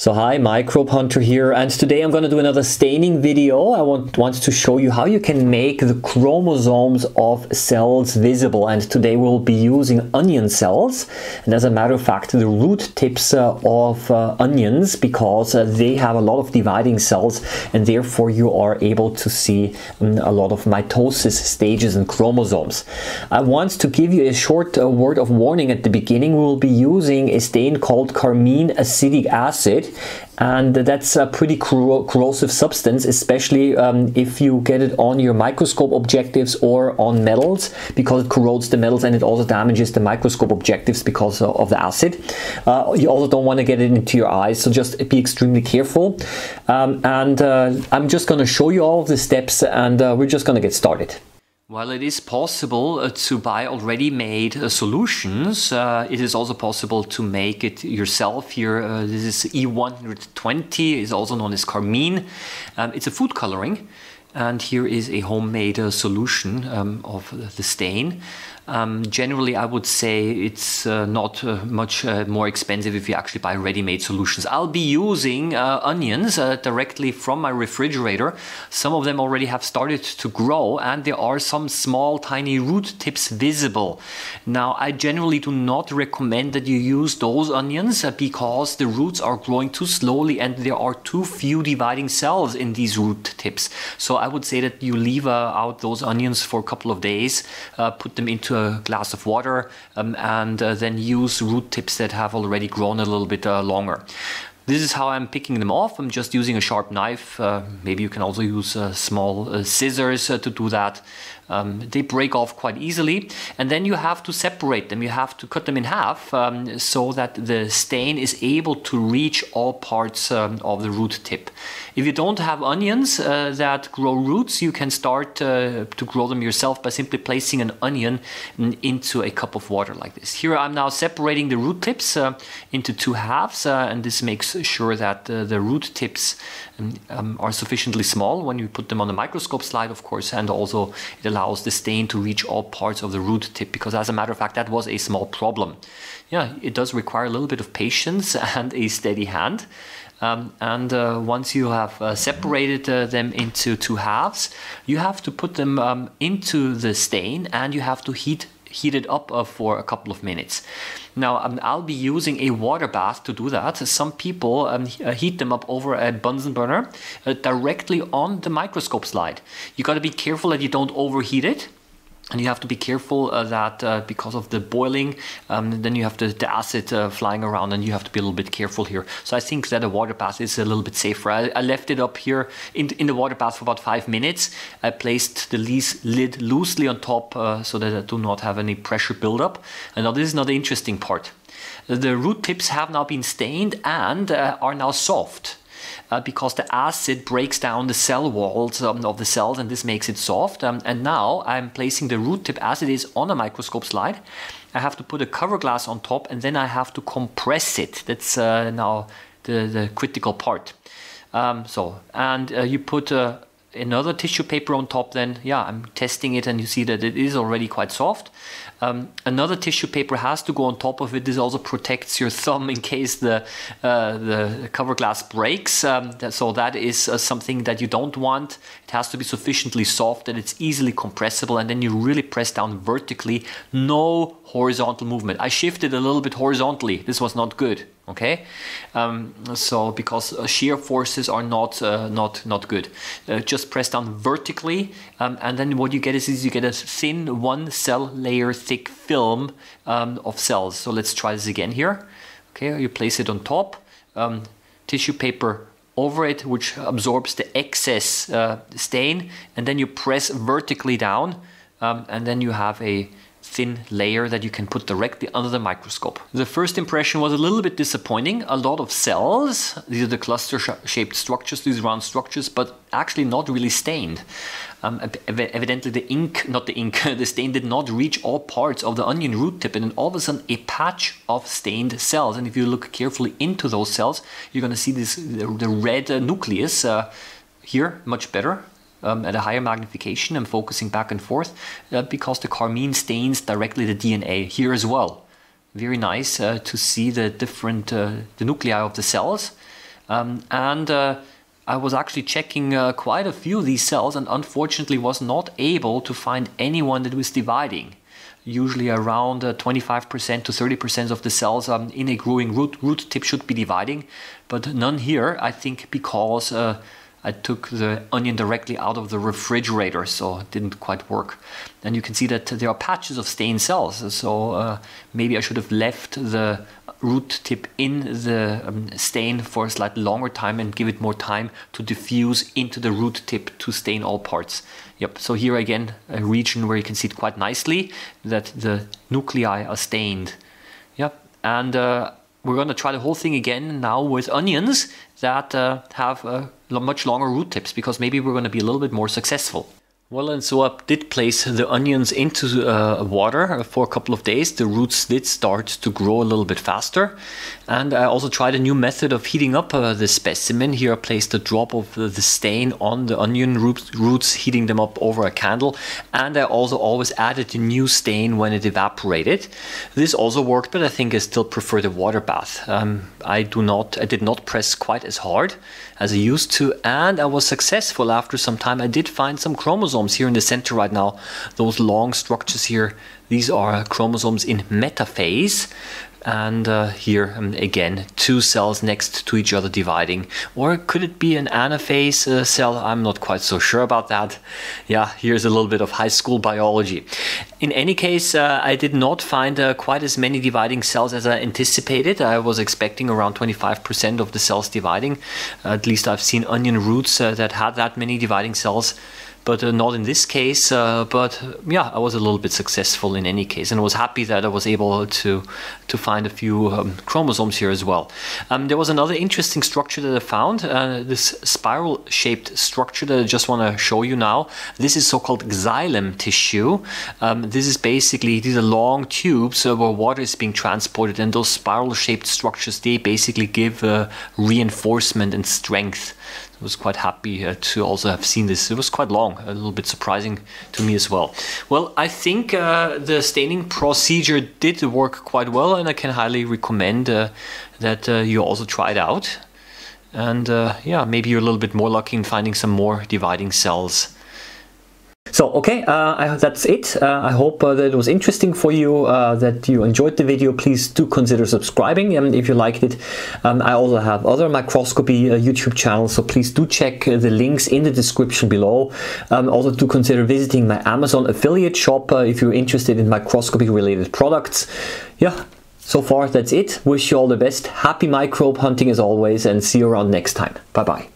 So hi, Microbe Hunter here, and today I'm going to do another staining video. I want to show you how you can make the chromosomes of cells visible, and today we'll be using onion cells, and as a matter of fact the root tips of onions, because they have a lot of dividing cells and therefore you are able to see a lot of mitosis stages and chromosomes. I want to give you a short word of warning at the beginning. We'll be using a stain called Carmine Acetic Acid, and that's a pretty corrosive substance, especially if you get it on your microscope objectives or on metals, because it corrodes the metals and it also damages the microscope objectives because of the acid. You also don't want to get it into your eyes, so just be extremely careful. I'm just going to show you all of the steps, and we're just going to get started. While it is possible to buy already made solutions, it is also possible to make it yourself here. This is E120, is also known as Carmine. It's a food coloring, and here is a homemade solution of the stain. Generally, I would say it's not much more expensive if you actually buy ready-made solutions. I'll be using onions directly from my refrigerator. Some of them already have started to grow, and there are some small tiny root tips visible. Now, I generally do not recommend that you use those onions because the roots are growing too slowly and there are too few dividing cells in these root tips. So I would say that you leave out those onions for a couple of days, put them into a glass of water, and then use root tips that have already grown a little bit longer. This is how I'm picking them off. I'm just using a sharp knife. Maybe you can also use small scissors to do that. They break off quite easily, and then you have to separate them. You have to cut them in half so that the stain is able to reach all parts of the root tip. If you don't have onions that grow roots, you can start to grow them yourself by simply placing an onion into a cup of water like this. Here I'm now separating the root tips into two halves, and this makes sure that the root tips are sufficiently small when you put them on the microscope slide, of course, and also it allows the stain to reach all parts of the root tip, because as a matter of fact that was a small problem. Yeah, it does require a little bit of patience and a steady hand. Once you have separated them into two halves, you have to put them into the stain, and you have to heat it up for a couple of minutes. Now I'll be using a water bath to do that. Some people heat them up over a Bunsen burner directly on the microscope slide. You got to be careful that you don't overheat it, and you have to be careful that because of the boiling, then you have the acid flying around, and you have to be a little bit careful here. So I think that a water bath is a little bit safer. I left it up here in the water bath for about 5 minutes. I placed the lid loosely on top so that I do not have any pressure buildup. And now this is not the interesting part. The root tips have now been stained and are now soft. Because the acid breaks down the cell walls of the cells, and this makes it soft. And now I'm placing the root tip as it is on a microscope slide. I have to put a cover glass on top, and then I have to compress it. That's now the critical part. You put another tissue paper on top then. Yeah, I'm testing it, and you see that it is already quite soft. Another tissue paper has to go on top of it. This also protects your thumb in case the cover glass breaks. So that is something that you don't want. It has to be sufficiently soft that it's easily compressible, and then you really press down vertically. No horizontal movement. I shifted a little bit horizontally. This was not good. Okay, because shear forces are not good. Just press down vertically, and then what you get is you get a thin one cell layer thick film of cells. So let's try this again here. Okay, you place it on top, tissue paper over it, which absorbs the excess stain, and then you press vertically down, and then you have a thin layer that you can put directly under the microscope. The first impression was a little bit disappointing. A lot of cells, these are the cluster-shaped structures, these round structures, but actually not really stained. Evidently the stain did not reach all parts of the onion root tip, and then all of a sudden a patch of stained cells. And if you look carefully into those cells, you're going to see the red nucleus here, much better. At a higher magnification, I'm focusing back and forth because the Carmine stains directly the DNA here as well. Very nice to see the nuclei of the cells, I was actually checking quite a few of these cells and unfortunately was not able to find anyone that was dividing. Usually around 25% to 30% of the cells in a growing root tip should be dividing, but none here, I think because I took the onion directly out of the refrigerator, so it didn't quite work. And you can see that there are patches of stained cells, so maybe I should have left the root tip in the stain for a slightly longer time and give it more time to diffuse into the root tip to stain all parts. Yep, so here again a region where you can see it quite nicely that the nuclei are stained. Yep, and we're going to try the whole thing again now with onions that have much longer root tips, because maybe we're going to be a little bit more successful. Well, and so I did place the onions into water for a couple of days. The roots did start to grow a little bit faster. And I also tried a new method of heating up the specimen. Here I placed a drop of the stain on the onion roots, heating them up over a candle. And I also always added a new stain when it evaporated. This also worked, but I think I still prefer the water bath. I did not press quite as hard as I used to. And I was successful after some time. I did find some chromosomes here in the center right now. Those long structures here, these are chromosomes in metaphase, and here again two cells next to each other dividing. Or could it be an anaphase cell? I'm not quite so sure about that. Yeah, here's a little bit of high school biology. In any case, I did not find quite as many dividing cells as I anticipated. I was expecting around 25% of the cells dividing. At least I've seen onion roots that had that many dividing cells. But not in this case, but yeah, I was a little bit successful in any case, and I was happy that I was able to find a few chromosomes here as well. There was another interesting structure that I found, this spiral-shaped structure that I just want to show you now. This is so-called xylem tissue. This is basically, these are long tubes where water is being transported, and those spiral-shaped structures, they basically give reinforcement and strength. I was quite happy to also have seen this. It was quite long, a little bit surprising to me as well. Well, I think the staining procedure did work quite well, and I can highly recommend that you also try it out. And yeah, maybe you're a little bit more lucky in finding some more dividing cells. So, okay, that's it. I hope that it was interesting for you, that you enjoyed the video. Please do consider subscribing if you liked it. I also have other microscopy YouTube channels, so please do check the links in the description below. Also do consider visiting my Amazon affiliate shop if you're interested in microscopy related products. Yeah, so far that's it. Wish you all the best. Happy microbe hunting as always, and see you around next time. Bye-bye.